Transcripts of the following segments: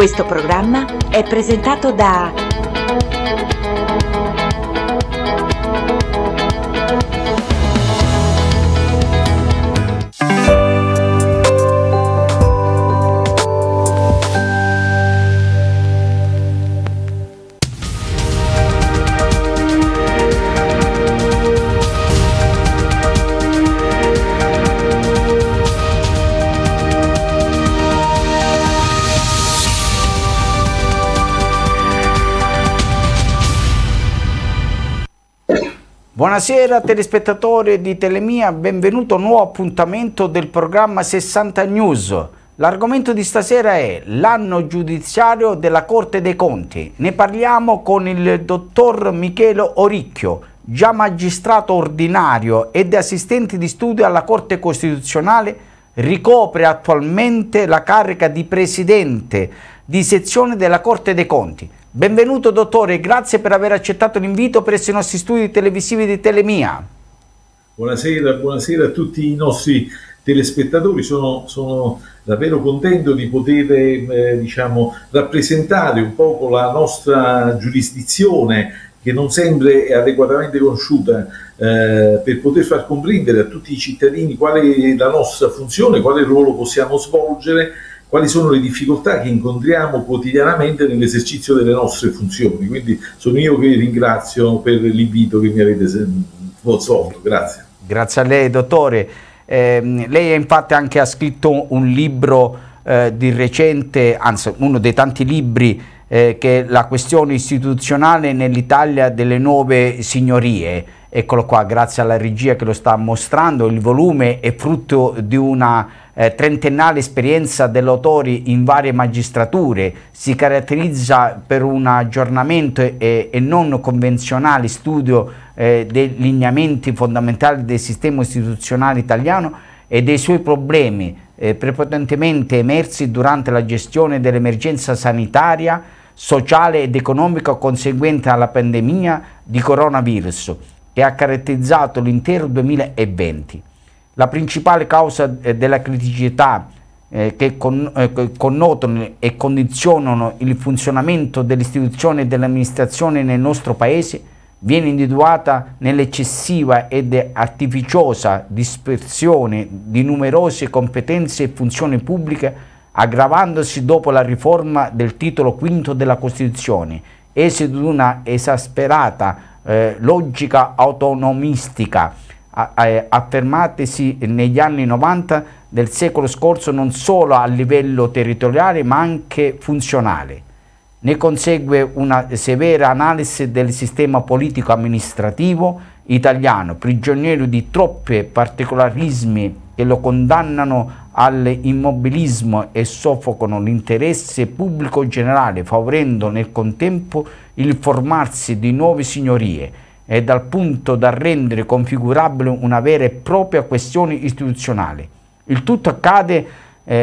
Questo programma è presentato da Buonasera telespettatori di Telemia, benvenuto a un nuovo appuntamento del programma 60 News. L'argomento di stasera è l'anno giudiziario della Corte dei Conti. Ne parliamo con il dottor Michele Oricchio, già magistrato ordinario ed assistente di studio alla Corte Costituzionale, ricopre attualmente la carica di presidente di sezione della Corte dei Conti. Benvenuto dottore, grazie per aver accettato l'invito presso i nostri studi televisivi di Telemia. Buonasera, buonasera a tutti i nostri telespettatori, sono davvero contento di poter rappresentare un po' la nostra giurisdizione che non sembra adeguatamente conosciuta, per poter far comprendere a tutti i cittadini qual è la nostra funzione, quale ruolo possiamo svolgere, quali sono le difficoltà che incontriamo quotidianamente nell'esercizio delle nostre funzioni. Quindi sono io che vi ringrazio per l'invito che mi avete svolto. Grazie. Grazie a lei, dottore. Lei infatti anche ha scritto un libro di recente, anzi uno dei tanti libri, che è La questione istituzionale nell'Italia delle nuove signorie. Eccolo qua, grazie alla regia che lo sta mostrando. Il volume è frutto di una trentennale esperienza dell'autore in varie magistrature, si caratterizza per un aggiornamento e non convenzionale studio dei lineamenti fondamentali del sistema istituzionale italiano e dei suoi problemi prepotentemente emersi durante la gestione dell'emergenza sanitaria, sociale ed economica conseguente alla pandemia di coronavirus, che ha caratterizzato l'intero 2020. La principale causa della criticità che connotano e condizionano il funzionamento dell'istituzione e dell'amministrazione nel nostro Paese viene individuata nell'eccessiva ed artificiosa dispersione di numerose competenze e funzioni pubbliche, aggravandosi dopo la riforma del titolo V della Costituzione, esito di una esasperata logica autonomistica affermatesi negli anni 90 del secolo scorso non solo a livello territoriale ma anche funzionale. Ne consegue una severa analisi del sistema politico-amministrativo italiano, prigioniero di troppi particolarismi che lo condannano all'immobilismo e soffocano l'interesse pubblico generale, favorendo nel contempo il formarsi di nuove signorie e dal punto da rendere configurabile una vera e propria questione istituzionale. Il tutto accade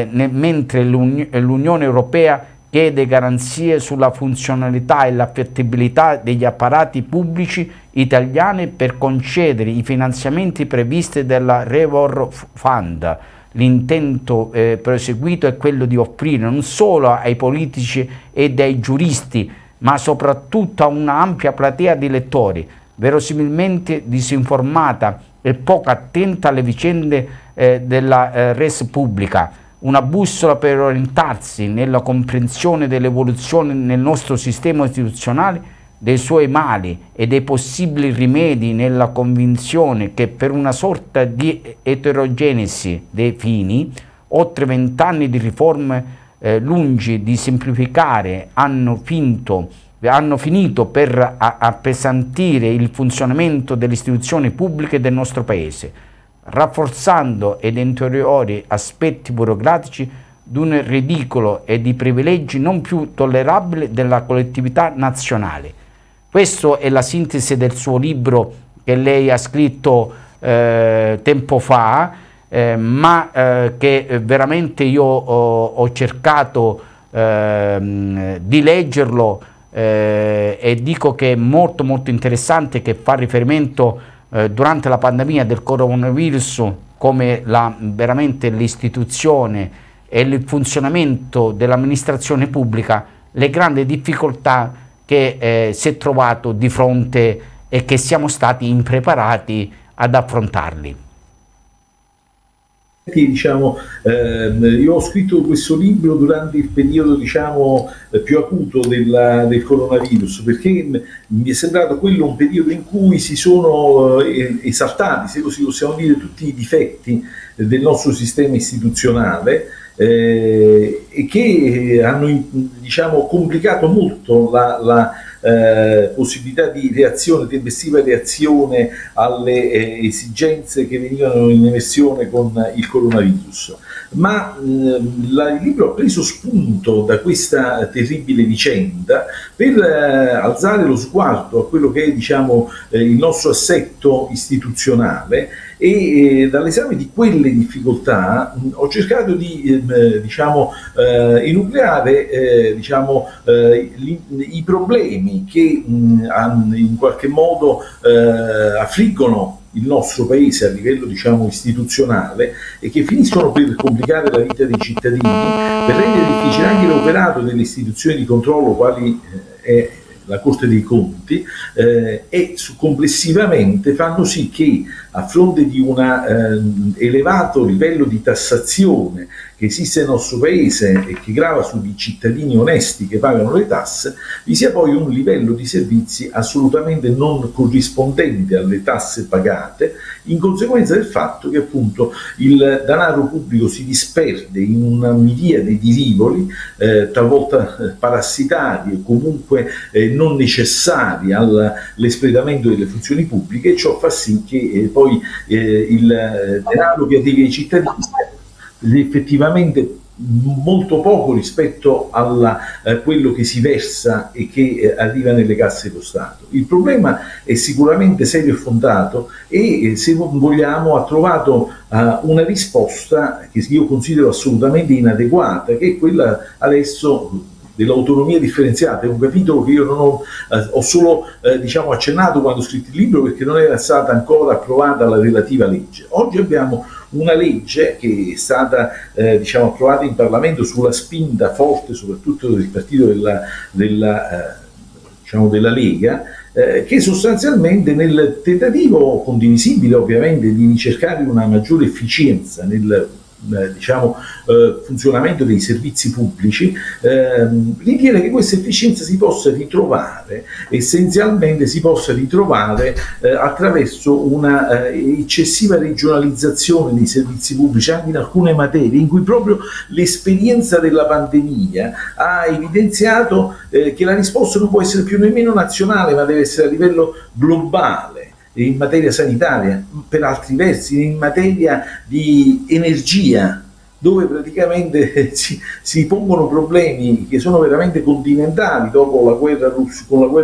mentre l'Unione Europea chiede garanzie sulla funzionalità e l'affettabilità degli apparati pubblici italiani per concedere i finanziamenti previsti dalla Recovery Fund. L'intento proseguito è quello di offrire non solo ai politici e ai giuristi, ma soprattutto a un'ampia platea di lettori, verosimilmente disinformata e poco attenta alle vicende della res pubblica, una bussola per orientarsi nella comprensione dell'evoluzione nel nostro sistema istituzionale, dei suoi mali e dei possibili rimedi, nella convinzione che per una sorta di eterogenesi dei fini, oltre 20 anni di riforme lungi di semplificare hanno finito per appesantire il funzionamento delle istituzioni pubbliche del nostro Paese, rafforzando ed interiori aspetti burocratici di un ridicolo e di privilegi non più tollerabili della collettività nazionale. Questa è la sintesi del suo libro che lei ha scritto tempo fa, che veramente io ho cercato di leggerlo e dico che è molto molto interessante, che fa riferimento durante la pandemia del coronavirus come veramente l'istituzione e il funzionamento dell'amministrazione pubblica le grandi difficoltà che si è trovato di fronte e che siamo stati impreparati ad affrontarli. Diciamo, io ho scritto questo libro durante il periodo, diciamo, più acuto del coronavirus, perché mi è sembrato quello un periodo in cui si sono esaltati, se così possiamo dire, tutti i difetti del nostro sistema istituzionale e che hanno, diciamo, complicato molto la possibilità di reazione, di tempestiva reazione alle esigenze che venivano in emersione con il coronavirus. Ma il libro ha preso spunto da questa terribile vicenda per alzare lo sguardo a quello che è, diciamo, il nostro assetto istituzionale e dall'esame di quelle difficoltà ho cercato di diciamo, enucleare diciamo, i problemi che in qualche modo affliggono il nostro paese a livello, diciamo, istituzionale e che finiscono per complicare la vita dei cittadini, per rendere difficile anche l'operato delle istituzioni di controllo quali è la Corte dei Conti e complessivamente fanno sì che a fronte di un elevato livello di tassazione che esiste nel nostro paese e che grava sui cittadini onesti che pagano le tasse, vi sia poi un livello di servizi assolutamente non corrispondente alle tasse pagate, in conseguenza del fatto che appunto il denaro pubblico si disperde in una miriade di rivoli, talvolta parassitari o comunque non necessari all'espletamento delle funzioni pubbliche, e ciò fa sì che poi il denaro che arriva ai cittadini effettivamente molto poco rispetto a quello che si versa e che arriva nelle casse dello Stato. Il problema è sicuramente serio e fondato e se vogliamo ha trovato una risposta che io considero assolutamente inadeguata, che è quella adesso dell'autonomia differenziata. È un capitolo che io non ho solo diciamo, accennato quando ho scritto il libro, perché non era stata ancora approvata la relativa legge. Oggi abbiamo una legge che è stata diciamo, approvata in Parlamento sulla spinta forte soprattutto del partito diciamo, della Lega, che sostanzialmente nel tentativo condivisibile ovviamente di ricercare una maggiore efficienza nel diciamo, funzionamento dei servizi pubblici, ritiene che questa efficienza si possa ritrovare attraverso una eccessiva regionalizzazione dei servizi pubblici anche in alcune materie in cui proprio l'esperienza della pandemia ha evidenziato che la risposta non può essere più nemmeno nazionale, ma deve essere a livello globale. In materia sanitaria, per altri versi, in materia di energia, dove praticamente si pongono problemi che sono veramente continentali dopo la guerra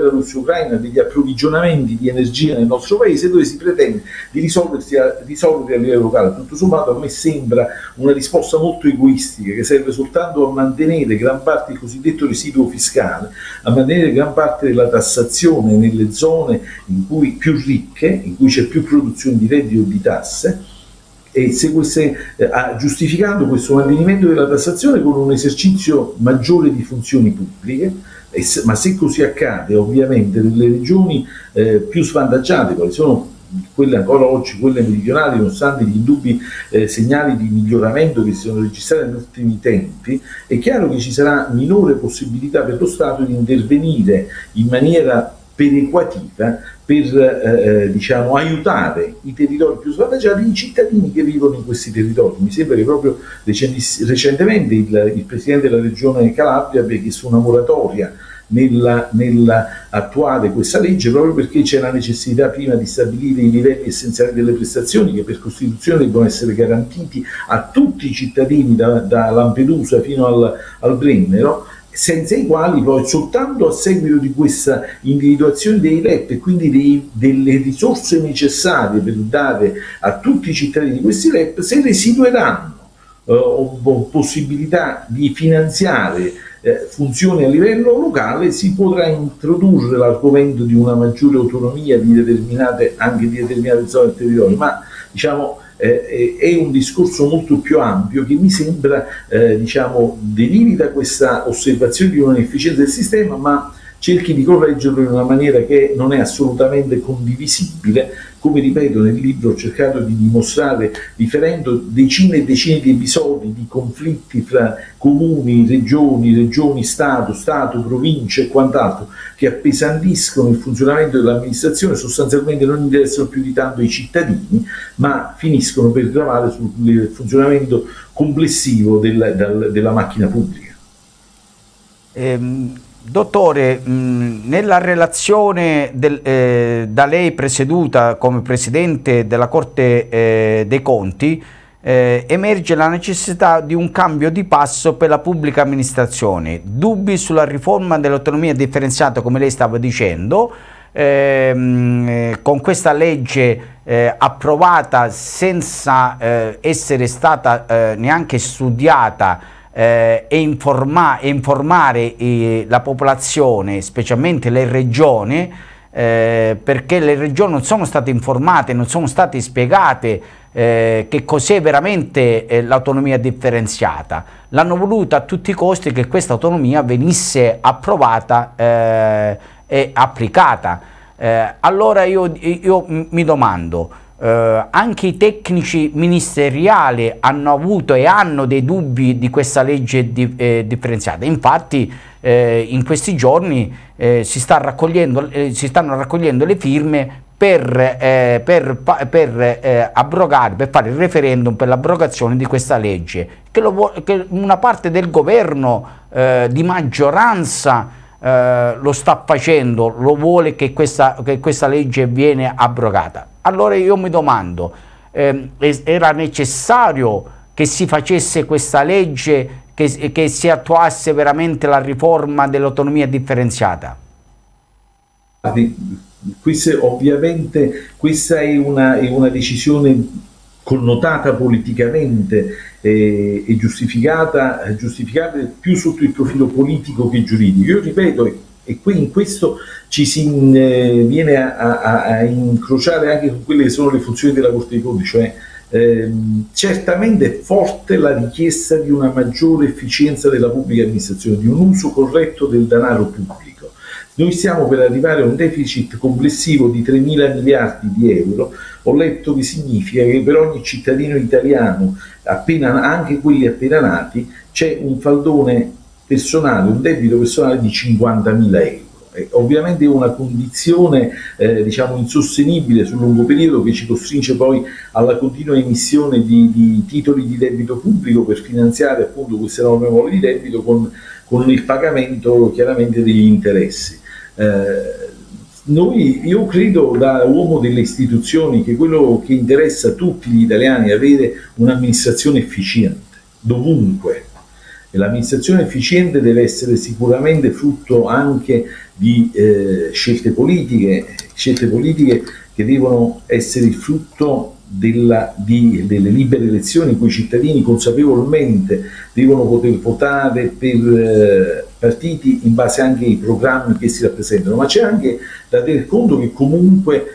russo-ucraina, degli approvvigionamenti di energia nel nostro paese, dove si pretende di risolvere a livello locale. Tutto sommato a me sembra una risposta molto egoistica, che serve soltanto a mantenere gran parte il cosiddetto residuo fiscale, a mantenere gran parte della tassazione nelle zone in cui più ricche, in cui c'è più produzione di reddito e di tasse, e giustificando questo mantenimento della tassazione con un esercizio maggiore di funzioni pubbliche, ma se così accade ovviamente nelle regioni più svantaggiate, quali sono quelle ancora oggi, quelle meridionali, nonostante gli indubbi segnali di miglioramento che si sono registrati negli ultimi tempi, è chiaro che ci sarà minore possibilità per lo Stato di intervenire in maniera perequativa per diciamo, aiutare i territori più svantaggiati, i cittadini che vivono in questi territori. Mi sembra che proprio recentemente il Presidente della Regione Calabria abbia chiesto una moratoria nell'attuare questa legge, proprio perché c'è la necessità prima di stabilire i livelli essenziali delle prestazioni che per Costituzione devono essere garantiti a tutti i cittadini da Lampedusa fino al Brennero, senza i quali poi soltanto a seguito di questa individuazione dei LEP e quindi delle risorse necessarie per dare a tutti i cittadini questi LEP, se residueranno possibilità di finanziare funzioni a livello locale, si potrà introdurre l'argomento di una maggiore autonomia anche di determinate zone del territorio, ma diciamo è un discorso molto più ampio che mi sembra diciamo, delimita questa osservazione di un'inefficienza del sistema, ma cerchi di correggerlo in una maniera che non è assolutamente condivisibile. Come ripeto, nel libro ho cercato di dimostrare, riferendo decine e decine di episodi di conflitti tra comuni, regioni, Stato, province e quant'altro, che appesantiscono il funzionamento dell'amministrazione, sostanzialmente non interessano più di tanto i cittadini, ma finiscono per gravare sul funzionamento complessivo della macchina pubblica. Dottore, nella relazione da lei presieduta come Presidente della Corte dei Conti emerge la necessità di un cambio di passo per la pubblica amministrazione, dubbi sulla riforma dell'autonomia differenziata, come lei stava dicendo, con questa legge approvata senza essere stata neanche studiata e informare la popolazione, specialmente le regioni, perché le regioni non sono state informate, non sono state spiegate che cos'è veramente l'autonomia differenziata. L'hanno voluta a tutti i costi che questa autonomia venisse approvata e applicata. Allora io mi domando, anche i tecnici ministeriali hanno avuto e hanno dei dubbi di questa legge differenziata. Infatti in questi giorni si stanno raccogliendo le firme per fare il referendum per l'abrogazione di questa legge, che una parte del governo di maggioranza lo sta facendo, lo vuole che questa legge viene abrogata. Allora io mi domando, era necessario che si facesse questa legge, che si attuasse veramente la riforma dell'autonomia differenziata? Ovviamente questa è una decisione connotata politicamente e giustificata più sotto il profilo politico che giuridico. Io ripeto, e qui in questo ci si viene a incrociare anche con quelle che sono le funzioni della Corte dei Conti, cioè certamente è forte la richiesta di una maggiore efficienza della pubblica amministrazione, di un uso corretto del denaro pubblico. Noi stiamo per arrivare a un deficit complessivo di 3.000 miliardi di euro, ho letto che significa che per ogni cittadino italiano, anche quelli appena nati, c'è un faldone personale, un debito personale di 50.000 euro. E ovviamente è una condizione diciamo insostenibile sul lungo periodo, che ci costringe poi alla continua emissione di titoli di debito pubblico per finanziare appunto queste enorme mole di debito con il pagamento chiaramente degli interessi. Io credo, da uomo delle istituzioni, che quello che interessa a tutti gli italiani è avere un'amministrazione efficiente dovunque. L'amministrazione efficiente deve essere sicuramente frutto anche di scelte politiche che devono essere il frutto delle libere elezioni, in cui i cittadini consapevolmente devono poter votare per partiti in base anche ai programmi che si rappresentano. Ma c'è anche da tener conto che comunque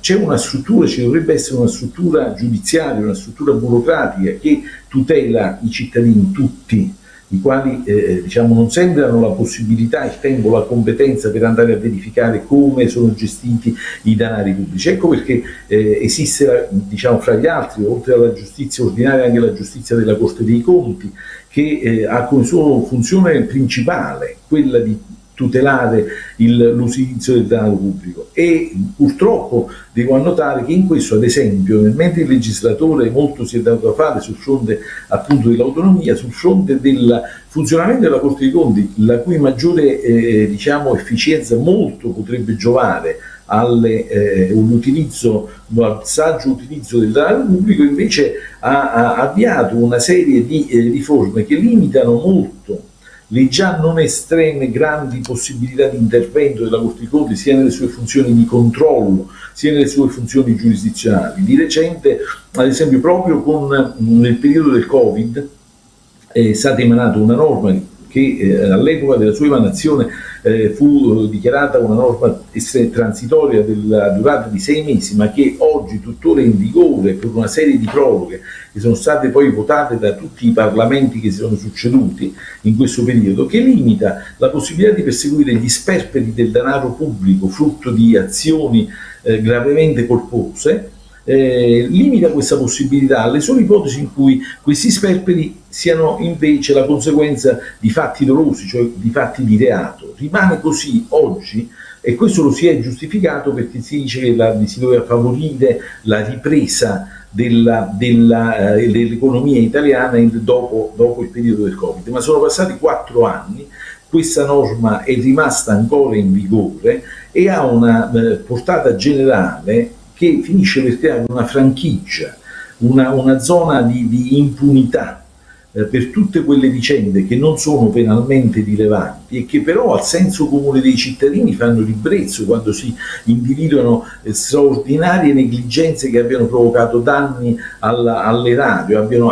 c'è una struttura, ci dovrebbe essere una struttura giudiziaria, una struttura burocratica che tutela i cittadini tutti, i quali diciamo, non sempre hanno la possibilità, il tempo, la competenza per andare a verificare come sono gestiti i denari pubblici. Ecco perché esiste, diciamo, fra gli altri, oltre alla giustizia ordinaria, anche la giustizia della Corte dei Conti, che ha come sua funzione principale quella di tutelare l'utilizzo del denaro pubblico. E purtroppo devo annotare che in questo, ad esempio, mentre il legislatore molto si è dato da fare sul fronte appunto dell'autonomia, sul fronte del funzionamento della Corte dei Conti, la cui maggiore diciamo, efficienza molto potrebbe giovare un saggio utilizzo del denaro pubblico, invece ha avviato una serie di riforme che limitano molto le già non estreme grandi possibilità di intervento della Corte dei Conti, sia nelle sue funzioni di controllo, sia nelle sue funzioni giurisdizionali. Di recente, ad esempio, proprio nel periodo del Covid, è stata emanata una norma che all'epoca della sua emanazione fu dichiarata una norma transitoria della durata di 6 mesi, ma che oggi tuttora è in vigore per una serie di proroghe che sono state poi votate da tutti i parlamenti che si sono succeduti in questo periodo, che limita la possibilità di perseguire gli sperperi del denaro pubblico frutto di azioni gravemente colpose. Limita questa possibilità alle sole ipotesi in cui questi sperperi siano invece la conseguenza di fatti dolosi, cioè di fatti di reato. Rimane così oggi, e questo lo si è giustificato perché si dice che si doveva favorire la ripresa dell'economia italiana dopo il periodo del Covid, ma sono passati 4 anni. Questa norma è rimasta ancora in vigore e ha una portata generale che finisce per creare una franchigia, una zona di impunità per tutte quelle vicende che non sono penalmente rilevanti e che però al senso comune dei cittadini fanno ribrezzo quando si individuano straordinarie negligenze che abbiano provocato danni all'erario, abbiano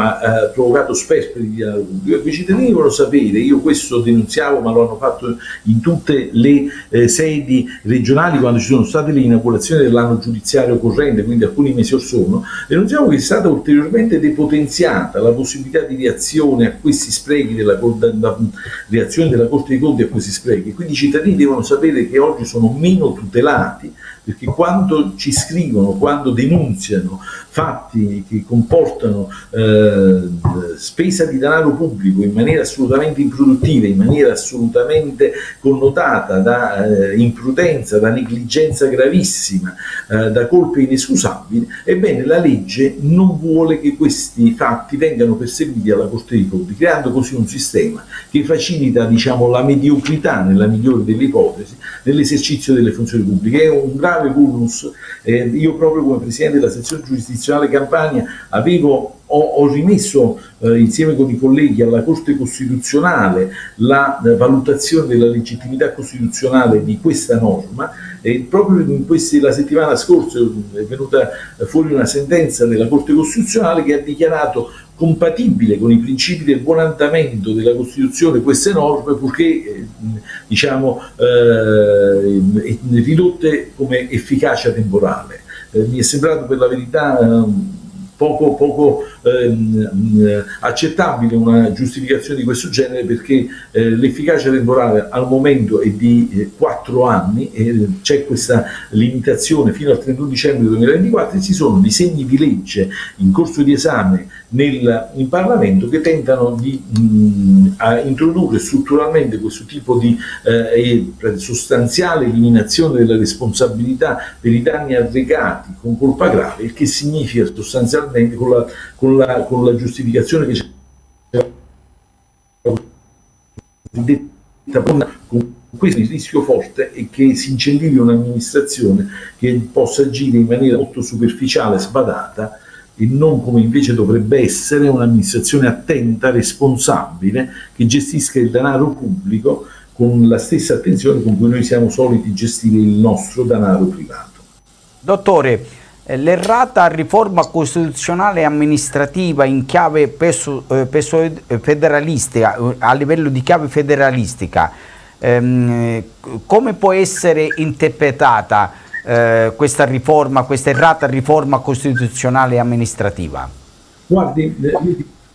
provocato sperperi di denaro pubblico. I cittadini vogliono sapere, io questo denunziavo, ma lo hanno fatto in tutte le sedi regionali quando ci sono state le inaugurazioni dell'anno giudiziario corrente, quindi alcuni mesi or sono, denunziamo che è stata ulteriormente depotenziata la possibilità di reazione a questi sprechi, reazione della Corte dei Conti a questi sprechi. Quindi i cittadini devono sapere che oggi sono meno tutelati, perché quando ci scrivono, quando denunziano fatti che comportano spesa di denaro pubblico in maniera assolutamente improduttiva, in maniera assolutamente connotata da imprudenza, da negligenza gravissima, da colpe inescusabili, ebbene la legge non vuole che questi fatti vengano perseguiti alla Corte dei Conti, creando così un sistema che facilita, diciamo, la mediocrità, nella migliore delle ipotesi, nell'esercizio delle funzioni pubbliche. È un grave vulnus. Io proprio come Presidente della sezione giurisdizionale Campania ho rimesso insieme con i colleghi alla Corte Costituzionale la valutazione della legittimità costituzionale di questa norma, e proprio la settimana scorsa è venuta fuori una sentenza della Corte Costituzionale che ha dichiarato compatibile con i principi del buon andamento della Costituzione queste norme, purché ridotte come efficacia temporale. Mi è sembrato per la verità poco accettabile una giustificazione di questo genere, perché l'efficacia temporale al momento è di 4 anni, c'è questa limitazione fino al 31 dicembre 2024 e ci sono disegni di legge in corso di esame in Parlamento che tentano di introdurre strutturalmente questo tipo di sostanziale eliminazione della responsabilità per i danni arrecati con colpa grave, il che significa sostanzialmente con la giustificazione che c'è con questo rischio forte è che si incentivi un'amministrazione che possa agire in maniera molto superficiale, sbadata, e non come invece dovrebbe essere un'amministrazione attenta, responsabile, che gestisca il denaro pubblico con la stessa attenzione con cui noi siamo soliti gestire il nostro denaro privato. Dottore, l'errata riforma costituzionale e amministrativa in chiave federalistica, a livello di chiave federalistica, come può essere interpretata questa errata riforma costituzionale e amministrativa? Guardi,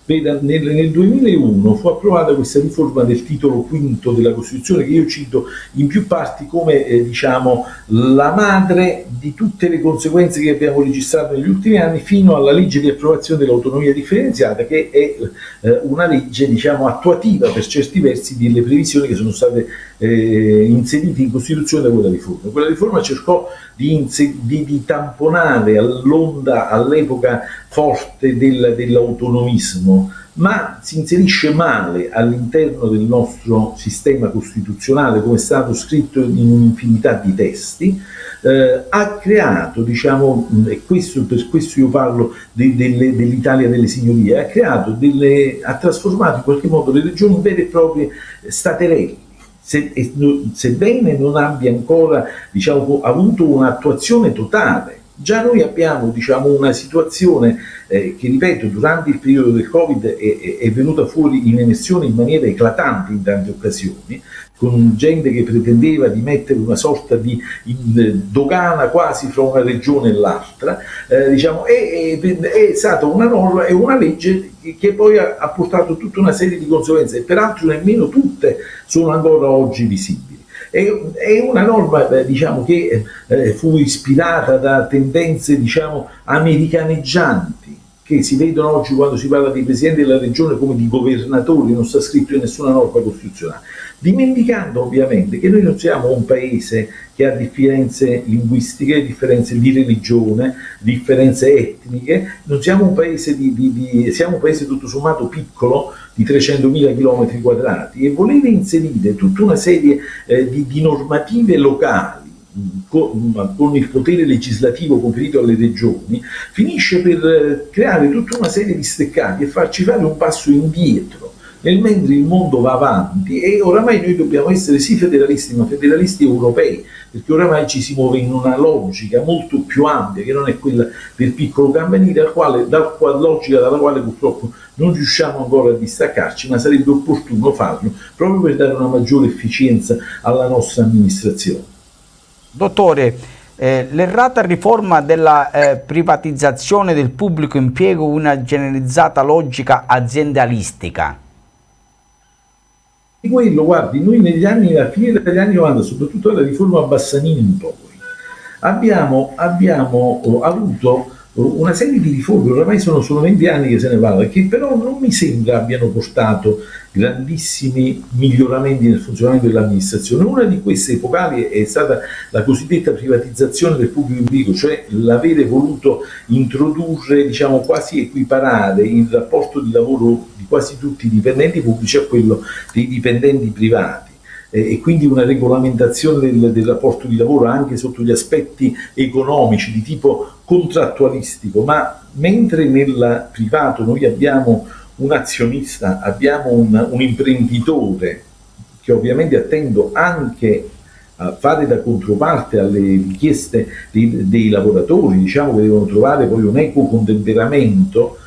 nel 2001 fu approvata questa riforma del titolo quinto della Costituzione, che io cito in più parti come la madre di tutte le conseguenze che abbiamo registrato negli ultimi anni, fino alla legge di approvazione dell'autonomia differenziata, che è una legge attuativa per certi versi delle previsioni che sono state inserite in Costituzione da quella riforma. Quella riforma cercò di tamponare all'onda, all'epoca forte dell'autonomismo, ma si inserisce male all'interno del nostro sistema costituzionale, come è stato scritto in un'infinità di testi. Ha creato, per questo io parlo dell'Italia delle signorie, ha trasformato in qualche modo le regioni in vere e proprie staterelle, sebbene non abbia ancora avuto un'attuazione totale. Già noi abbiamo una situazione che, ripeto, durante il periodo del Covid è venuta fuori in emersione in maniera eclatante in tante occasioni, con gente che pretendeva di mettere una sorta di dogana quasi fra una regione e l'altra, diciamo, è stata una norma e una legge che poi ha portato tutta una serie di conseguenze, e peraltro nemmeno tutte sono ancora oggi visibili. È una norma, diciamo, che fu ispirata da tendenze, diciamo, americaneggianti, che si vedono oggi quando si parla di presidente della regione come di governatori, non sta scritto in nessuna norma costituzionale, dimenticando ovviamente che noi non siamo un paese che ha differenze linguistiche, differenze di religione, differenze etniche, non siamo un paese siamo un paese tutto sommato piccolo di 300.000 km quadrati, e volere inserire tutta una serie di normative locali con il potere legislativo conferito alle regioni finisce per creare tutta una serie di steccati e farci fare un passo indietro nel mentre il mondo va avanti, e oramai noi dobbiamo essere sì federalisti, ma federalisti europei, perché oramai ci si muove in una logica molto più ampia che non è quella del piccolo campanile, logica dalla quale purtroppo non riusciamo ancora a distaccarci, ma sarebbe opportuno farlo proprio per dare una maggiore efficienza alla nostra amministrazione. Dottore, l'errata riforma della privatizzazione del pubblico impiego, una generalizzata logica aziendalistica. Di quello, guardi, noi negli anni, alla fine degli anni 90, soprattutto alla riforma Bassanini in poi, abbiamo avuto una serie di riforme, ormai sono solo 20 anni che se ne parla, che però non mi sembra abbiano portato grandissimi miglioramenti nel funzionamento dell'amministrazione. Una di queste epocali è stata la cosiddetta privatizzazione del pubblico impiego, cioè l'avere voluto introdurre, diciamo, quasi equiparare il rapporto di lavoro di quasi tutti i dipendenti pubblici a quello dei dipendenti privati, e quindi una regolamentazione del rapporto di lavoro anche sotto gli aspetti economici di tipo contrattualistico. Ma mentre nel privato noi abbiamo un azionista, abbiamo un imprenditore che ovviamente attendo anche a fare da controparte alle richieste dei lavoratori, diciamo, che devono trovare poi un equo contemperamento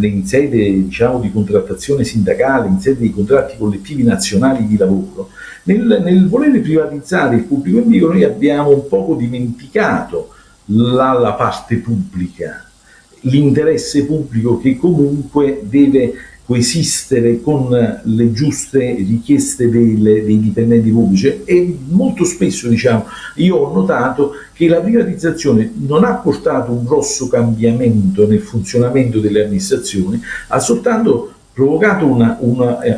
in sede, diciamo, di contrattazione sindacale, in sede di contratti collettivi nazionali di lavoro. Nel voler privatizzare il pubblico impiego noi abbiamo un poco dimenticato la parte pubblica, l'interesse pubblico che comunque deve coesistere con le giuste richieste dei dipendenti pubblici, e molto spesso, diciamo, io ho notato che la privatizzazione non ha portato un grosso cambiamento nel funzionamento delle amministrazioni, ha soltanto provocato un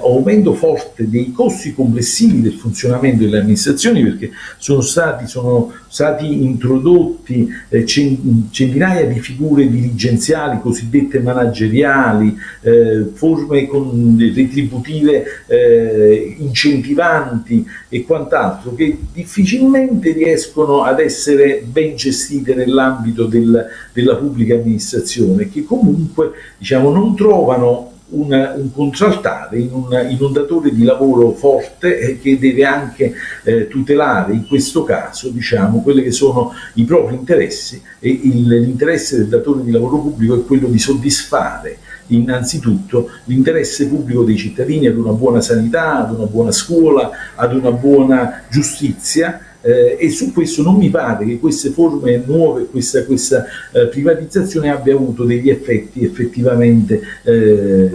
aumento forte dei costi complessivi del funzionamento delle amministrazioni, perché sono stati introdotti centinaia di figure dirigenziali, cosiddette manageriali, forme retributive incentivanti e quant'altro, che difficilmente riescono ad essere ben gestite nell'ambito della pubblica amministrazione, che comunque, diciamo, non trovano un contraltare in un datore di lavoro forte che deve anche tutelare in questo caso, diciamo, quelli che sono i propri interessi, e l'interesse del datore di lavoro pubblico è quello di soddisfare innanzitutto l'interesse pubblico dei cittadini ad una buona sanità, ad una buona scuola, ad una buona giustizia. E su questo non mi pare che queste forme nuove, questa privatizzazione abbia avuto degli effetti effettivamente,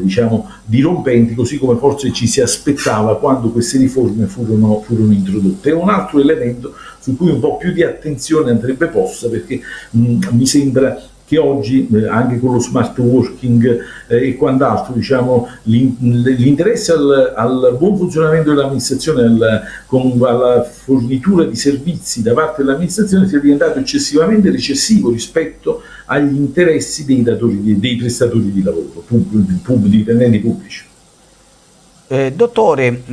diciamo, dirompenti, così come forse ci si aspettava quando queste riforme furono introdotte. È un altro elemento su cui un po' più di attenzione andrebbe posta, perché mi sembra che oggi, anche con lo smart working e quant'altro, diciamo, l'interesse al buon funzionamento dell'amministrazione, alla fornitura di servizi da parte dell'amministrazione sia diventato eccessivamente recessivo rispetto agli interessi dei prestatori di lavoro, dipendenti pubblici. Dottore,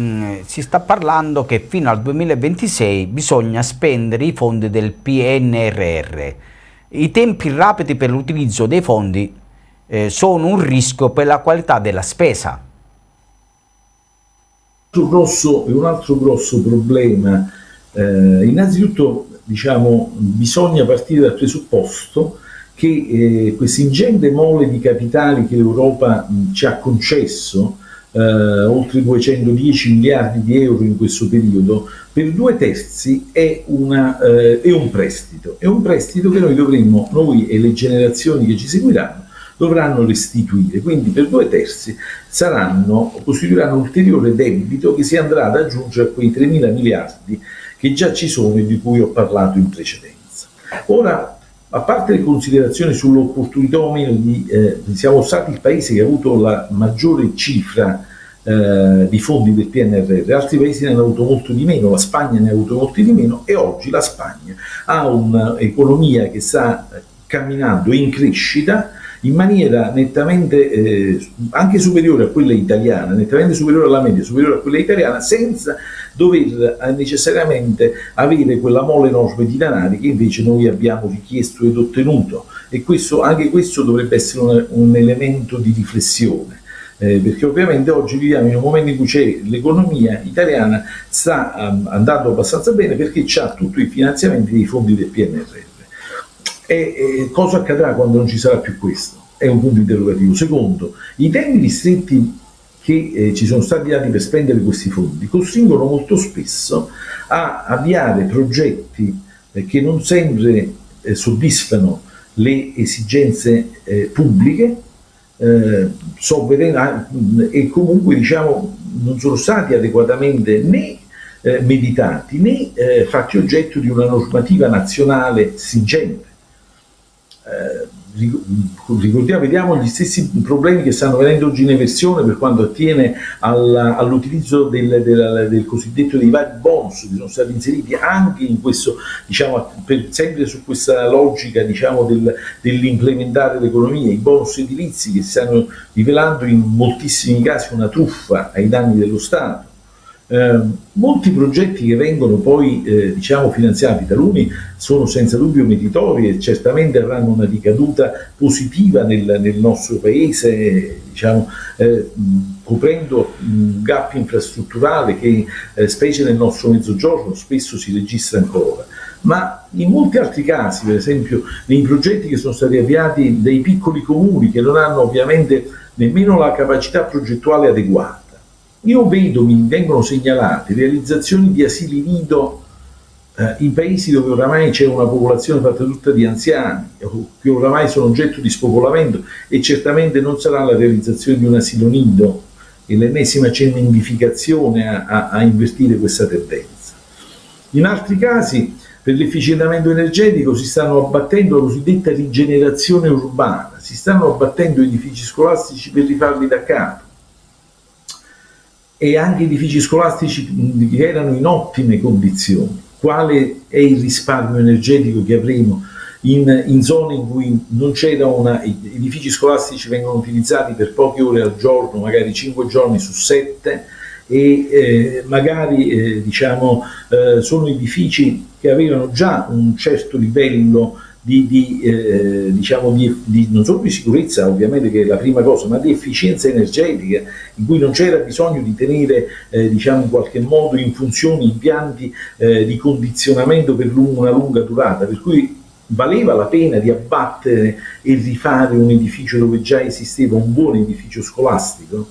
si sta parlando che fino al 2026 bisogna spendere i fondi del PNRR. I tempi rapidi per l'utilizzo dei fondi sono un rischio per la qualità della spesa. Un altro grosso problema. Innanzitutto, diciamo, bisogna partire dal presupposto che questa ingente mole di capitali che l'Europa ci ha concesso oltre 210 miliardi di euro in questo periodo, per 2/3 è un prestito. È un prestito che noi e le generazioni che ci seguiranno dovranno restituire, quindi per 2/3 costituiranno un ulteriore debito che si andrà ad aggiungere a quei 3.000 miliardi che già ci sono e di cui ho parlato in precedenza. Ora, a parte le considerazioni sull'opportunità o meno di, siamo stati il paese che ha avuto la maggiore cifra di fondi del PNRR, altri paesi ne hanno avuto molto di meno, la Spagna ne ha avuto molto di meno e oggi la Spagna ha un'economia che sta camminando in crescita in maniera nettamente anche superiore a quella italiana, nettamente superiore alla media, superiore a quella italiana, senza dover necessariamente avere quella mole enorme di denari che invece noi abbiamo richiesto ed ottenuto, e questo, anche questo dovrebbe essere un elemento di riflessione, perché ovviamente oggi viviamo in un momento in cui l'economia italiana sta andando abbastanza bene perché ha tutti i finanziamenti dei fondi del PNRR. E cosa accadrà quando non ci sarà più questo? È un punto interrogativo. Secondo, i tempi ristretti che ci sono stati dati per spendere questi fondi costringono molto spesso a avviare progetti che non sempre soddisfano le esigenze pubbliche, e comunque diciamo non sono stati adeguatamente né meditati né fatti oggetto di una normativa nazionale stringente. Vediamo gli stessi problemi che stanno venendo oggi in emersione per quanto attiene all'utilizzo del cosiddetto dei vari bonus, che sono stati inseriti anche in questo, diciamo, sempre su questa logica, diciamo, dell'implementare l'economia, i bonus edilizi che stanno rivelando in moltissimi casi una truffa ai danni dello Stato. Molti progetti che vengono poi diciamo finanziati, taluni sono senza dubbio meritori e certamente avranno una ricaduta positiva nel nostro paese, diciamo, coprendo un gap infrastrutturale che specie nel nostro mezzogiorno spesso si registra ancora, ma in molti altri casi, per esempio nei progetti che sono stati avviati dai piccoli comuni che non hanno ovviamente nemmeno la capacità progettuale adeguata. Io vedo, mi vengono segnalate realizzazioni di asili nido in paesi dove oramai c'è una popolazione fatta tutta di anziani, che oramai sono oggetto di spopolamento, e certamente non sarà la realizzazione di un asilo nido e l'ennesima cementificazione a invertire questa tendenza. In altri casi, per l'efficientamento energetico, si stanno abbattendo la cosiddetta rigenerazione urbana, si stanno abbattendo edifici scolastici per rifarli da capo, e anche edifici scolastici che erano in ottime condizioni. Quale è il risparmio energetico che avremo in zone in cui non c'era edifici scolastici vengono utilizzati per poche ore al giorno, magari 5 giorni su 7, e magari diciamo, sono edifici che avevano già un certo livello diciamo non solo di sicurezza, ovviamente, che è la prima cosa, ma di efficienza energetica, in cui non c'era bisogno di tenere diciamo in qualche modo in funzione impianti di condizionamento per una lunga durata, per cui valeva la pena di abbattere e rifare un edificio dove già esisteva un buon edificio scolastico.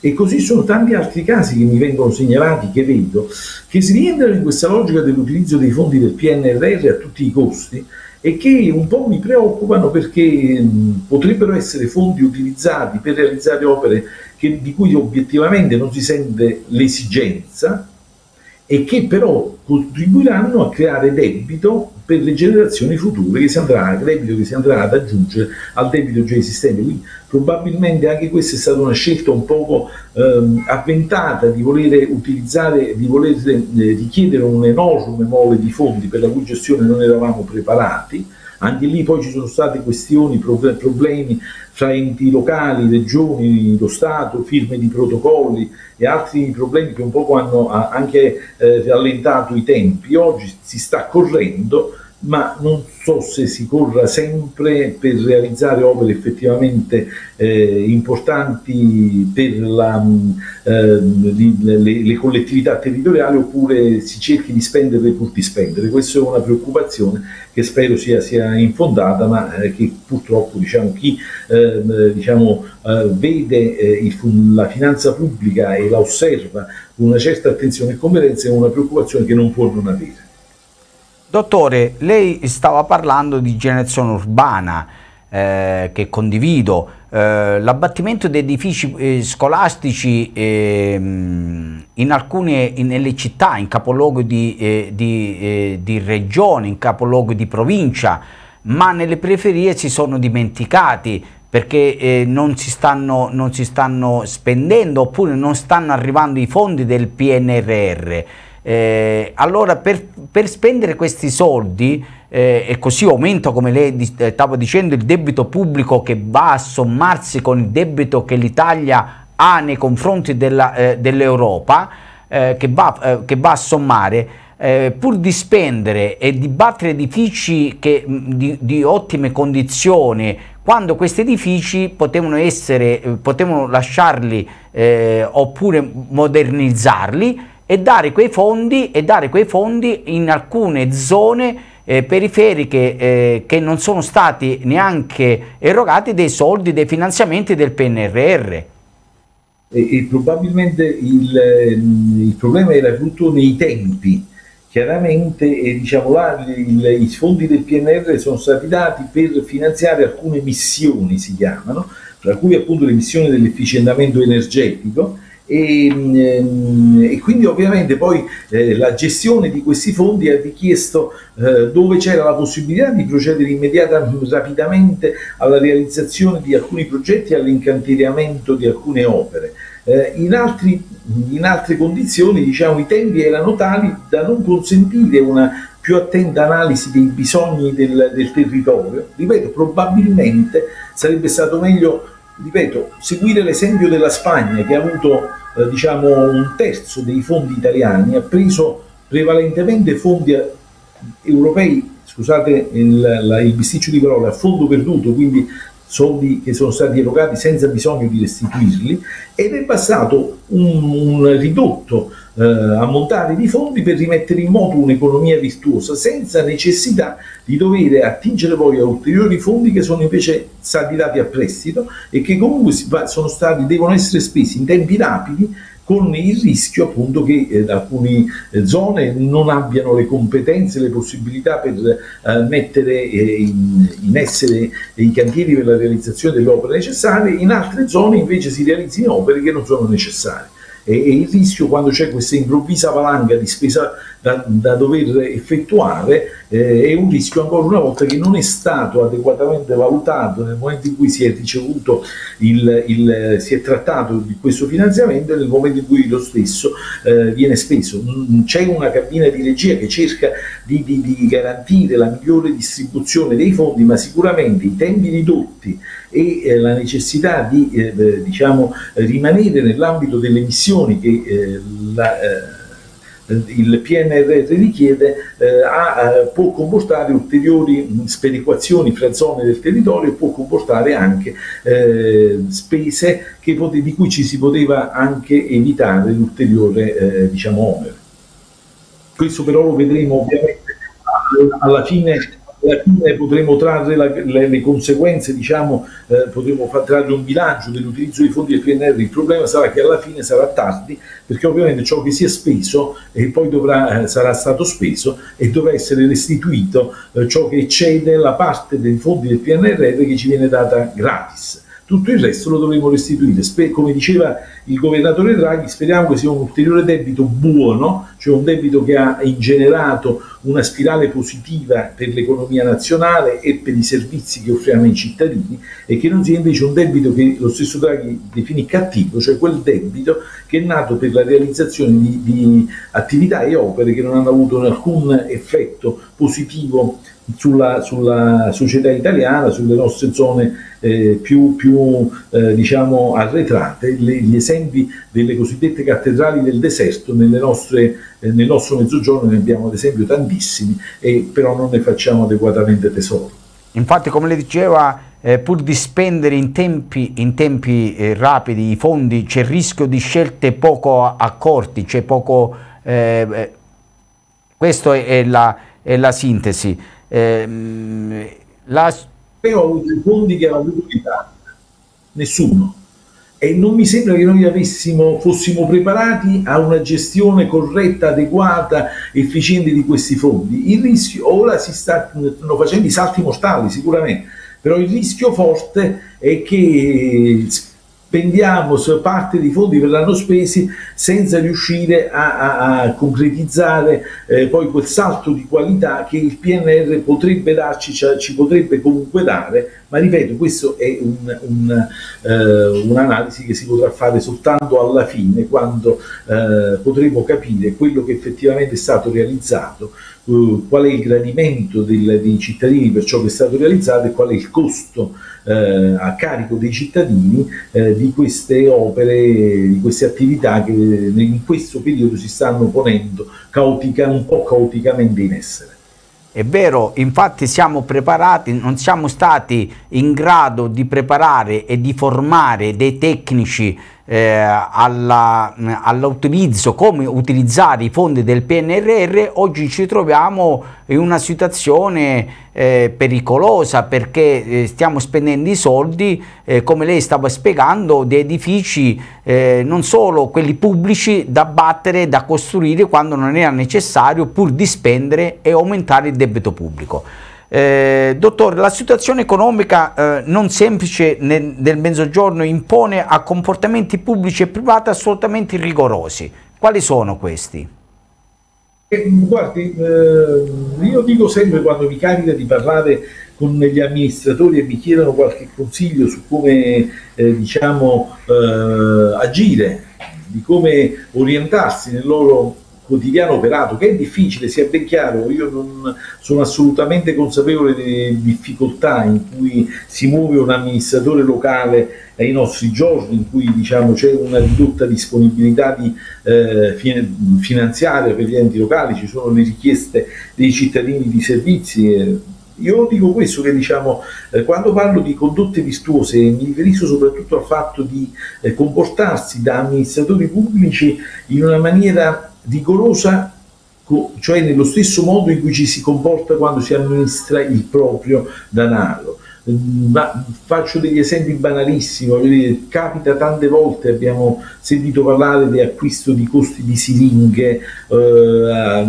E così sono tanti altri casi che mi vengono segnalati, che vedo, che si rientrano in questa logica dell'utilizzo dei fondi del PNRR a tutti i costi, e che un po' mi preoccupano, perché potrebbero essere fondi utilizzati per realizzare opere di cui obiettivamente non si sente l'esigenza e che però contribuiranno a creare debito per le generazioni future, debito che si andrà ad aggiungere al debito già esistente. Quindi probabilmente anche questa è stata una scelta un poco avventata di voler utilizzare, di chiedere un'enorme mole di fondi per la cui gestione non eravamo preparati. Anche lì poi ci sono state questioni, problemi fra enti locali, regioni, lo Stato, firme di protocolli e altri problemi che un po' hanno anche rallentato i tempi. Oggi si sta correndo ma non so se si corra sempre per realizzare opere effettivamente importanti per le collettività territoriali, oppure si cerchi di spendere pur di spendere. Questa è una preoccupazione che spero sia infondata, ma che purtroppo chi vede la finanza pubblica e la osserva con una certa attenzione e coerenza è una preoccupazione che non può non avere. Dottore, lei stava parlando di generazione urbana, che condivido, l'abbattimento di edifici scolastici nelle città, in capoluogo di regione, in capoluogo di provincia, ma nelle periferie si sono dimenticati perché non si stanno spendendo, oppure non stanno arrivando i fondi del PNRR. Allora per spendere questi soldi e così aumenta, come lei stava dicendo, il debito pubblico, che va a sommarsi con il debito che l'Italia ha nei confronti dell'Europa, che va a sommare, pur di spendere e di battere edifici di ottime condizioni, quando questi edifici potevano lasciarli oppure modernizzarli e dare quei fondi in alcune zone periferiche che non sono stati neanche erogati dei soldi, dei finanziamenti del PNRR. E probabilmente il problema era tutto nei tempi. Chiaramente i fondi del PNRR sono stati dati per finanziare alcune missioni, si chiamano, tra cui appunto le missioni dell'efficientamento energetico, e quindi ovviamente poi la gestione di questi fondi ha richiesto, dove c'era la possibilità di procedere rapidamente alla realizzazione di alcuni progetti e all'incantieramento di alcune opere. In altre condizioni, i tempi erano tali da non consentire una più attenta analisi dei bisogni del territorio. Ripeto, probabilmente sarebbe stato meglio seguire l'esempio della Spagna, che ha avuto un terzo dei fondi italiani, ha preso prevalentemente fondi europei, scusate il bisticcio di parole, a fondo perduto, quindi soldi che sono stati erogati senza bisogno di restituirli, ed è passato un ridotto ammontare di fondi per rimettere in moto un'economia virtuosa, senza necessità di dover attingere poi a ulteriori fondi che sono invece stati dati a prestito e che comunque devono essere spesi in tempi rapidi, con il rischio appunto che alcune zone non abbiano le competenze, le possibilità per mettere in essere i cantieri per la realizzazione delle opere necessarie, in altre zone invece si realizzino opere che non sono necessarie. E il rischio, quando c'è questa improvvisa valanga di spesa da dover effettuare, è un rischio ancora una volta che non è stato adeguatamente valutato nel momento in cui si è trattato di questo finanziamento e nel momento in cui lo stesso viene speso. C'è una cabina di regia che cerca di garantire la migliore distribuzione dei fondi, ma sicuramente i tempi ridotti e la necessità di rimanere nell'ambito delle missioni che il PNRR richiede può comportare ulteriori sperequazioni fra zone del territorio e può comportare anche spese di cui ci si poteva anche evitare l'ulteriore onere. Questo però lo vedremo ovviamente alla fine. Alla fine potremo trarre le conseguenze, potremo trarre un bilancio dell'utilizzo dei fondi del PNRR. Il problema sarà che alla fine sarà tardi, perché ovviamente ciò che si è speso e poi sarà stato speso e dovrà essere restituito ciò che eccede la parte dei fondi del PNRR che ci viene data gratis. Tutto il resto lo dovremo restituire. Come diceva il governatore Draghi, speriamo che sia un ulteriore debito buono, cioè un debito che ha ingenerato una spirale positiva per l'economia nazionale e per i servizi che offriamo ai cittadini, e che non sia invece un debito che lo stesso Draghi definì cattivo, cioè quel debito che è nato per la realizzazione di attività e opere che non hanno avuto alcun effetto positivo sulla società italiana, sulle nostre zone più diciamo arretrate. Gli esempi delle cosiddette cattedrali del deserto nel nostro mezzogiorno ne abbiamo ad esempio tantissimi, però non ne facciamo adeguatamente tesoro. Infatti, come le diceva, pur di spendere in tempi rapidi i fondi, c'è il rischio di scelte poco accorti, c'è poco... Questa è la sintesi. Però i fondi che hanno avuto l'Italia, nessuno. E non mi sembra che noi fossimo preparati a una gestione corretta, adeguata, efficiente di questi fondi. Il rischio, ora si stanno facendo i salti mortali sicuramente, però il rischio forte è che spendiamo parte dei fondi che verranno spesi senza riuscire a concretizzare poi quel salto di qualità che il PNR potrebbe darci, ci potrebbe comunque dare, ma ripeto, questa è un'analisi che si potrà fare soltanto alla fine, quando potremo capire quello che effettivamente è stato realizzato, qual è il gradimento dei cittadini per ciò che è stato realizzato e qual è il costo a carico dei cittadini di queste opere, di queste attività che in questo periodo si stanno ponendo un po' caoticamente in essere. È vero, infatti siamo preparati, non siamo stati in grado di preparare e di formare dei tecnici all'utilizzo, come utilizzare i fondi del PNRR. Oggi ci troviamo in una situazione pericolosa, perché stiamo spendendo i soldi, come lei stava spiegando, di edifici, non solo quelli pubblici, da battere, da costruire quando non era necessario, pur di spendere e aumentare il debito pubblico. Dottore, la situazione economica non semplice del Mezzogiorno impone a comportamenti pubblici e privati assolutamente rigorosi. Quali sono questi? Guardi, io dico sempre, quando mi capita di parlare con gli amministratori e mi chiedono qualche consiglio su come agire, di come orientarsi nel loro quotidiano operato, che è difficile, sia ben chiaro, io non sono assolutamente consapevole delle difficoltà in cui si muove un amministratore locale ai nostri giorni, in cui diciamo c'è una ridotta disponibilità finanziaria per gli enti locali, ci sono le richieste dei cittadini di servizi. Io dico questo, che diciamo, quando parlo di condotte virtuose mi riferisco soprattutto al fatto di comportarsi da amministratori pubblici in una maniera rigorosa, cioè nello stesso modo in cui ci si comporta quando si amministra il proprio denaro. Ma faccio degli esempi banalissimi, capita tante volte, abbiamo sentito parlare di acquisto di costi di siringhe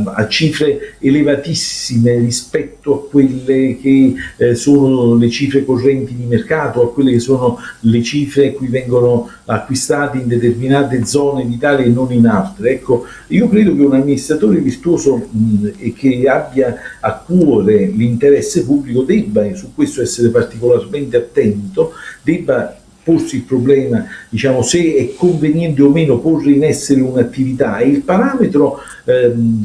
a cifre elevatissime rispetto a quelle che sono le cifre correnti di mercato, a quelle che sono le cifre a cui vengono acquistati in determinate zone d'Italia e non in altre. Ecco, io credo che un amministratore virtuoso e che abbia a cuore l'interesse pubblico debba, e su questo essere particolarmente attento, debba porsi il problema, diciamo, se è conveniente o meno porre in essere un'attività, e il parametro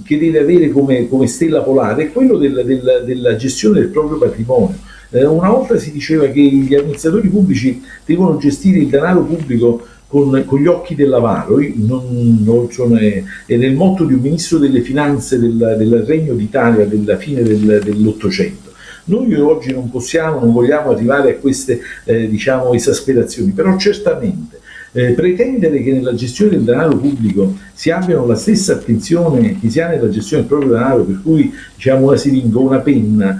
che deve avere come stella polare è quello della gestione del proprio patrimonio. Una volta si diceva che gli amministratori pubblici devono gestire il denaro pubblico con gli occhi dell'avaro, è nel motto di un ministro delle finanze del Regno d'Italia della fine dell'Ottocento. Noi oggi non possiamo, non vogliamo arrivare a queste esasperazioni, però certamente pretendere che nella gestione del denaro pubblico si abbiano la stessa attenzione che si ha nella gestione del proprio denaro, per cui diciamo una siringa o una penna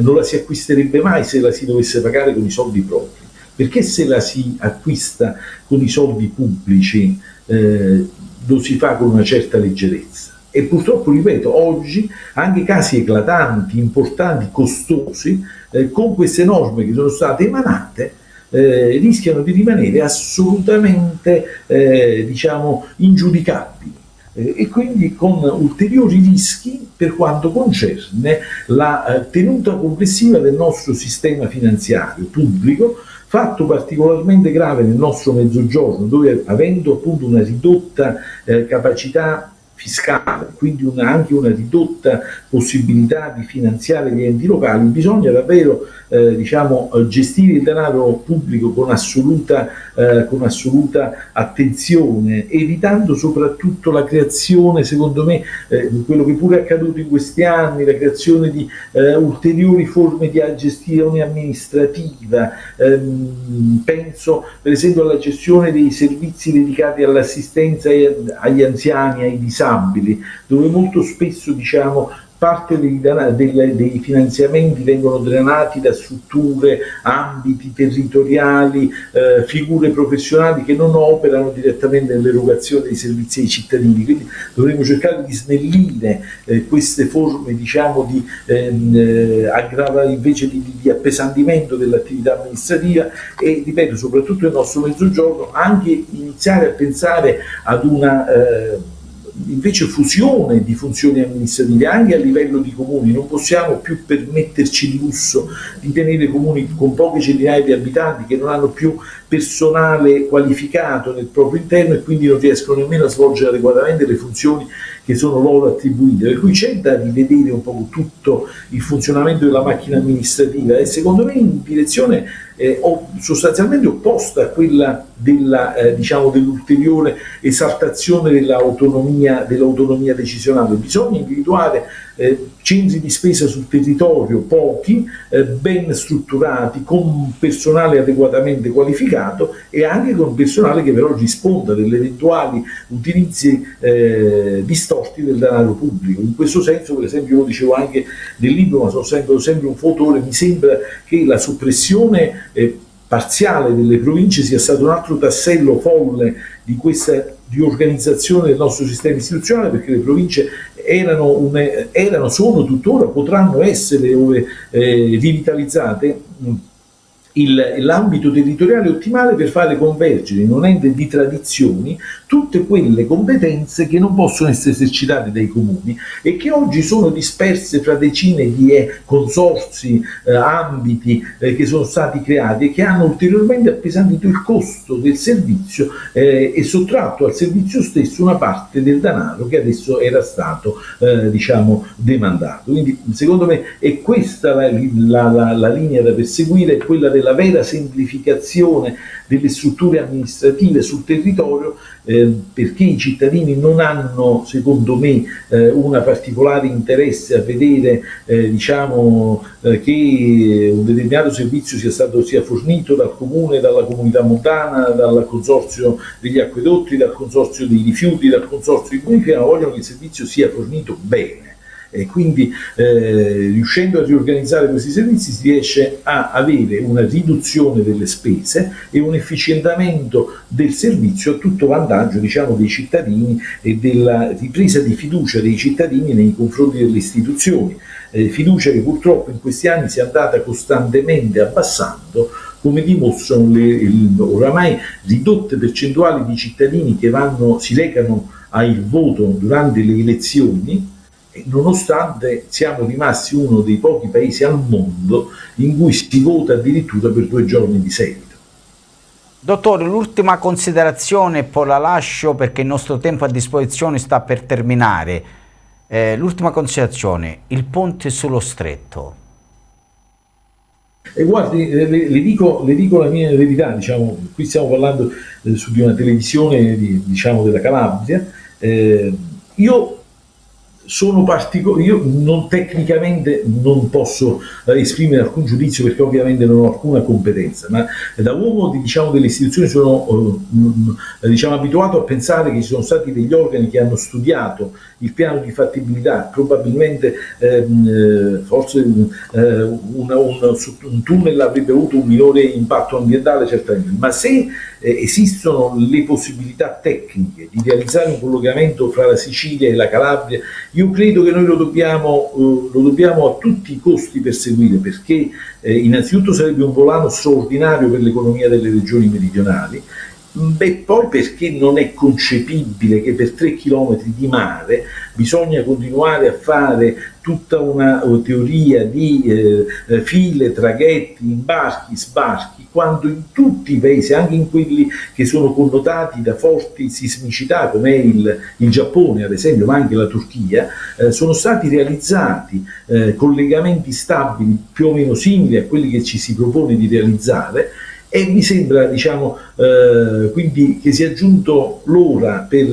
non la si acquisterebbe mai se la si dovesse pagare con i soldi propri, perché se la si acquista con i soldi pubblici lo si fa con una certa leggerezza. E purtroppo, ripeto, oggi anche casi eclatanti, importanti, costosi, con queste norme che sono state emanate, rischiano di rimanere assolutamente ingiudicabili, e quindi con ulteriori rischi per quanto concerne la tenuta complessiva del nostro sistema finanziario pubblico, fatto particolarmente grave nel nostro mezzogiorno, dove, avendo appunto una ridotta capacità fiscale, quindi anche una ridotta possibilità di finanziare gli enti locali, bisogna davvero gestire il denaro pubblico con assoluta attenzione, evitando soprattutto la creazione, secondo me, quello che pure è accaduto in questi anni, la creazione di ulteriori forme di gestione amministrativa. Penso per esempio alla gestione dei servizi dedicati all'assistenza agli anziani, ai disabili, dove molto spesso parte dei finanziamenti vengono drenati da strutture, ambiti territoriali, figure professionali che non operano direttamente nell'erogazione dei servizi ai cittadini. Quindi dovremmo cercare di snellire queste forme di appesantimento dell'attività amministrativa e, ripeto, soprattutto nel nostro mezzogiorno, anche iniziare a pensare ad una invece fusione di funzioni amministrative anche a livello di comuni. Non possiamo più permetterci il lusso di tenere comuni con poche centinaia di abitanti che non hanno più personale qualificato nel proprio interno e quindi non riescono nemmeno a svolgere adeguatamente le funzioni che sono loro attribuite, per cui c'è da rivedere un po' tutto il funzionamento della macchina amministrativa e secondo me in direzione sostanzialmente opposta a quella dell'ulteriore esaltazione dell'autonomia decisionale. Bisogna individuare centri di spesa sul territorio, pochi, ben strutturati, con personale adeguatamente qualificato e anche con personale che però risponda degli eventuali utilizzi distorti del denaro pubblico. In questo senso, per esempio, io lo dicevo anche nel libro, ma sono sempre un fautore, mi sembra che la soppressione parziale delle province sia stato un altro tassello folle di questa riorganizzazione del nostro sistema istituzionale, perché le province sono tuttora, potranno essere rivitalizzate, l'ambito territoriale ottimale per fare convergere in un ente di tradizioni tutte quelle competenze che non possono essere esercitate dai comuni e che oggi sono disperse fra decine di consorzi, ambiti che sono stati creati e che hanno ulteriormente appesantito il costo del servizio e sottratto al servizio stesso una parte del denaro che adesso era stato demandato. Quindi secondo me è questa la linea da perseguire, quella della vera semplificazione delle strutture amministrative sul territorio, perché i cittadini non hanno, secondo me, una particolare interesse a vedere che un determinato servizio sia fornito dal comune, dalla comunità montana, dal consorzio degli acquedotti, dal consorzio dei rifiuti, dal consorzio di bonifica, ma vogliono che il servizio sia fornito bene. E quindi riuscendo a riorganizzare questi servizi si riesce a avere una riduzione delle spese e un efficientamento del servizio a tutto vantaggio dei cittadini e della ripresa di fiducia dei cittadini nei confronti delle istituzioni, fiducia che purtroppo in questi anni si è andata costantemente abbassando, come dimostrano le oramai ridotte percentuali di cittadini che si recano al voto durante le elezioni, nonostante siamo rimasti uno dei pochi paesi al mondo in cui si vota addirittura per 2 giorni di seguito. Dottore, l'ultima considerazione, poi la lascio perché il nostro tempo a disposizione sta per terminare. L'ultima considerazione, il ponte sullo stretto. E guardi, le dico la mia verità, qui stiamo parlando di una televisione della Calabria. Io tecnicamente non posso esprimere alcun giudizio perché ovviamente non ho alcuna competenza, ma da uomo delle istituzioni sono abituato a pensare che ci sono stati degli organi che hanno studiato il piano di fattibilità, probabilmente un tunnel avrebbe avuto un minore impatto ambientale certamente, ma se esistono le possibilità tecniche di realizzare un collegamento fra la Sicilia e la Calabria, io credo che noi lo dobbiamo a tutti i costi perseguire, perché innanzitutto sarebbe un volano straordinario per l'economia delle regioni meridionali beh, poi perché non è concepibile che per 3 km di mare bisogna continuare a fare tutta una teoria di file, traghetti, imbarchi, sbarchi, quando in tutti i paesi, anche in quelli che sono connotati da forti sismicità come il Giappone ad esempio, ma anche la Turchia, sono stati realizzati collegamenti stabili più o meno simili a quelli che ci si propone di realizzare. E mi sembra, diciamo, quindi che sia giunto l'ora per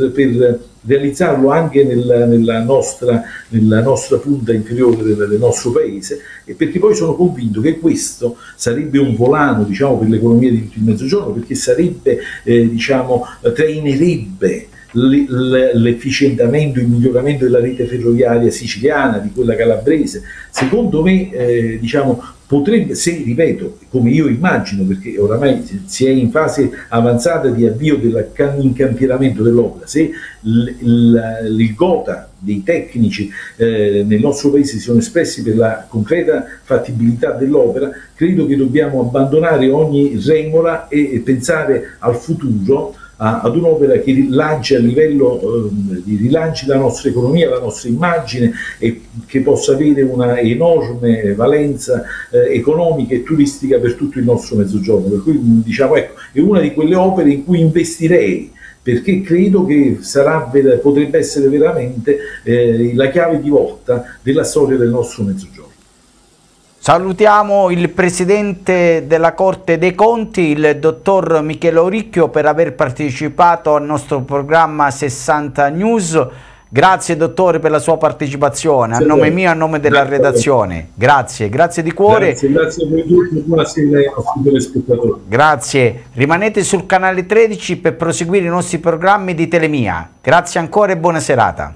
realizzarlo anche nella nostra punta inferiore del nostro paese, e perché poi sono convinto che questo sarebbe un volano, diciamo, per l'economia di tutto il Mezzogiorno, perché sarebbe, diciamo, trainerebbe l'efficientamento, il miglioramento della rete ferroviaria siciliana, di quella calabrese. Secondo me, diciamo, potrebbe, se, ripeto, come io immagino, perché oramai si è in fase avanzata di avvio dell'incampiramento dell'opera, se il gota dei tecnici nel nostro paese si sono espressi per la concreta fattibilità dell'opera, credo che dobbiamo abbandonare ogni remora e pensare al futuro, ad un'opera che rilanci a livello rilanci la nostra economia, la nostra immagine, e che possa avere una enorme valenza economica e turistica per tutto il nostro Mezzogiorno. Per cui, diciamo, ecco, è una di quelle opere in cui investirei, perché credo che potrebbe essere veramente la chiave di volta della storia del nostro Mezzogiorno. Salutiamo il Presidente della Corte dei Conti, il Dottor Michele Oricchio, per aver partecipato al nostro programma 60 News. Grazie Dottore per la sua partecipazione, a nome mio e a nome della redazione. Grazie, grazie di cuore. Grazie a voi tutti, buonasera ai nostri telespettatori. Grazie, rimanete sul canale 13 per proseguire i nostri programmi di Telemia. Grazie ancora e buona serata.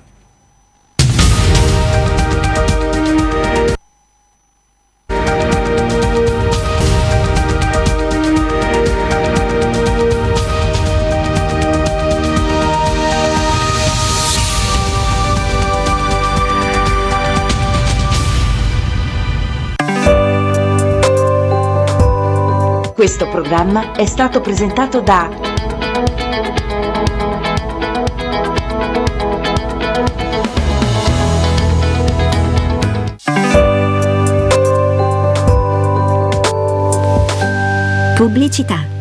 Questo programma è stato presentato da Pubblicità.